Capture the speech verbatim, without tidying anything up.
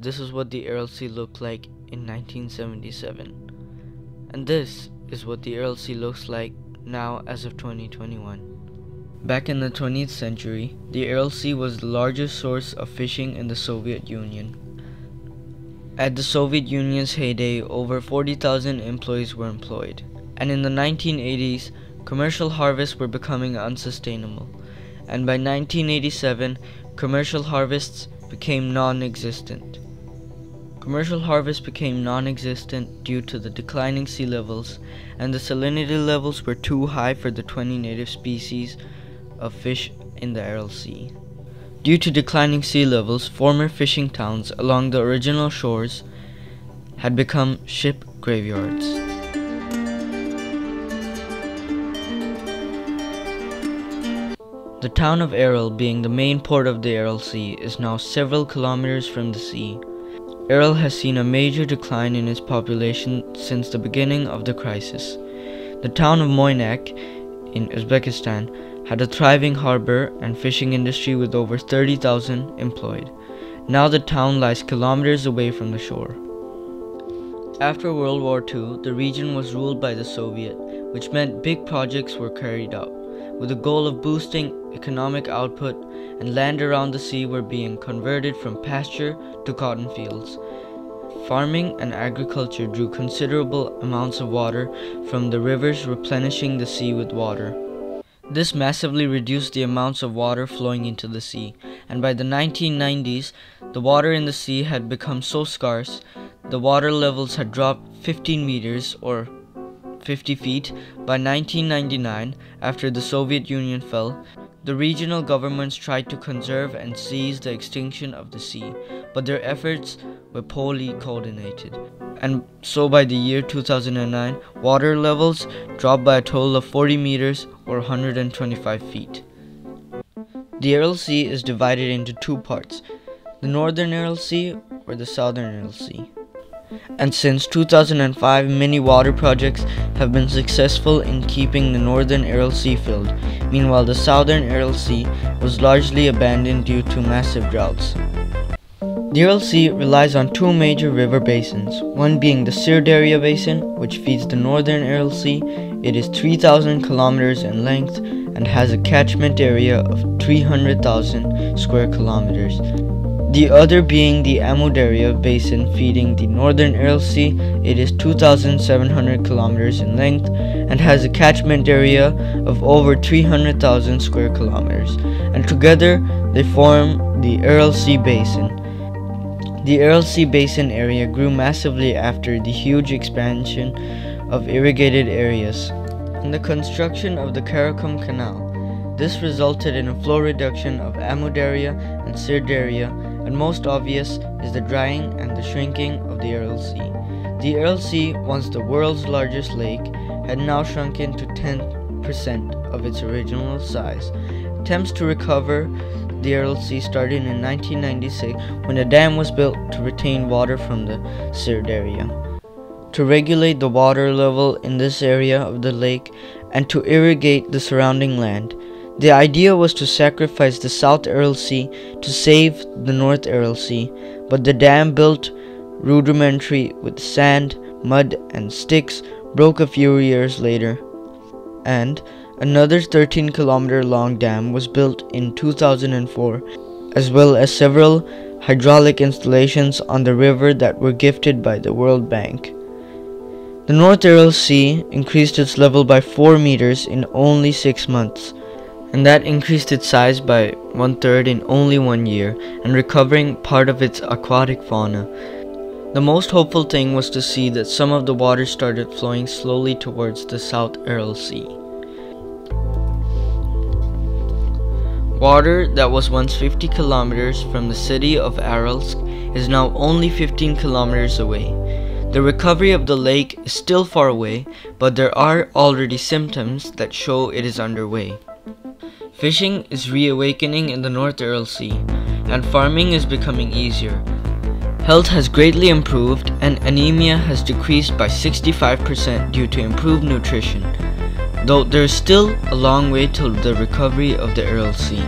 This is what the Aral Sea looked like in nineteen seventy-seven. And this is what the Aral Sea looks like now as of twenty twenty-one. Back in the twentieth century, the Aral Sea was the largest source of fishing in the Soviet Union. At the Soviet Union's heyday, over forty thousand employees were employed. And in the nineteen eighties, commercial harvests were becoming unsustainable. And by nineteen eighty-seven, commercial harvests became non-existent. Commercial harvests became non-existent due to the declining sea levels, and the salinity levels were too high for the twenty native species of fish in the Aral Sea. Due to declining sea levels, former fishing towns along the original shores had become ship graveyards. The town of Aral, being the main port of the Aral Sea, is now several kilometers from the sea. Aral has seen a major decline in its population since the beginning of the crisis. The town of Moynak in Uzbekistan had a thriving harbor and fishing industry with over thirty thousand employed. Now the town lies kilometers away from the shore. After World War Two, the region was ruled by the Soviet, which meant big projects were carried out, with the goal of boosting economic output, and land around the sea were being converted from pasture to cotton fields. Farming and agriculture drew considerable amounts of water from the rivers, replenishing the sea with water. This massively reduced the amounts of water flowing into the sea, and by the nineteen nineties, the water in the sea had become so scarce, the water levels had dropped fifteen meters or fifty feet by nineteen ninety-nine. After the Soviet Union fell, the regional governments tried to conserve and seize the extinction of the sea, but their efforts were poorly coordinated. And so by the year two thousand nine, water levels dropped by a total of forty meters or one hundred twenty-five feet. The Aral Sea is divided into two parts, the Northern Aral Sea or the Southern Aral Sea. And since two thousand five, many water projects have been successful in keeping the northern Aral Sea filled. Meanwhile, the southern Aral Sea was largely abandoned due to massive droughts. The Aral Sea relies on two major river basins, one being the Syr Darya Basin, which feeds the northern Aral Sea. It is three thousand kilometers in length and has a catchment area of three hundred thousand square kilometers. The other being the Amu Darya Basin, feeding the northern Aral Sea. It is two thousand seven hundred kilometers in length and has a catchment area of over three hundred thousand square kilometers, and together they form the Aral Sea Basin. The Aral Sea Basin area grew massively after the huge expansion of irrigated areas and the construction of the Karakum Canal. This resulted in a flow reduction of Amu Darya and Syr Darya, and most obvious is the drying and the shrinking of the Aral Sea. The Aral Sea, once the world's largest lake, had now shrunken to ten percent of its original size. Attempts to recover the Aral Sea started in nineteen ninety-six when a dam was built to retain water from the Syr Darya, to regulate the water level in this area of the lake and to irrigate the surrounding land. The idea was to sacrifice the South Aral Sea to save the North Aral Sea, but the dam, built rudimentary with sand, mud, and sticks, broke a few years later, and another thirteen kilometer long dam was built in two thousand four, as well as several hydraulic installations on the river that were gifted by the World Bank. The North Aral Sea increased its level by four meters in only six months, and that increased its size by one-third in only one year, and recovering part of its aquatic fauna. The most hopeful thing was to see that some of the water started flowing slowly towards the South Aral Sea. Water that was once fifty kilometers from the city of Aralsk is now only fifteen kilometers away. The recovery of the lake is still far away, but there are already symptoms that show it is underway. Fishing is reawakening in the North Aral Sea, and farming is becoming easier. Health has greatly improved, and anemia has decreased by sixty-five percent due to improved nutrition, though there is still a long way till the recovery of the Aral Sea.